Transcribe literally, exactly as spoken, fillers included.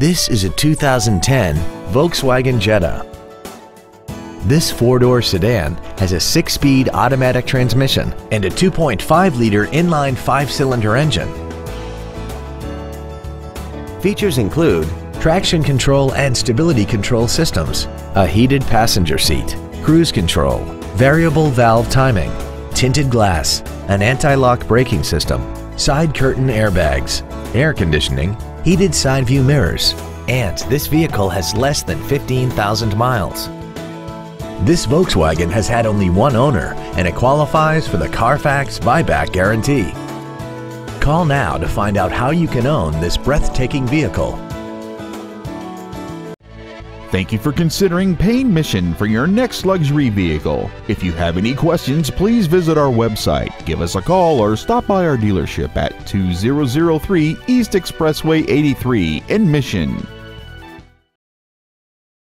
This is a two thousand ten Volkswagen Jetta. This four-door sedan has a six-speed automatic transmission and a two point five liter inline five-cylinder engine. Features include traction control and stability control systems, a heated passenger seat, cruise control, variable valve timing, tinted glass, an anti-lock braking system, side curtain airbags, air conditioning, heated side view mirrors, and this vehicle has less than fifteen thousand miles. This Volkswagen has had only one owner and it qualifies for the Carfax buyback guarantee. Call now to find out how you can own this breathtaking vehicle. Thank you for considering Payne Mission for your next luxury vehicle. If you have any questions, please visit our website, give us a call, or stop by our dealership at two thousand three East Expressway eighty-three in Mission.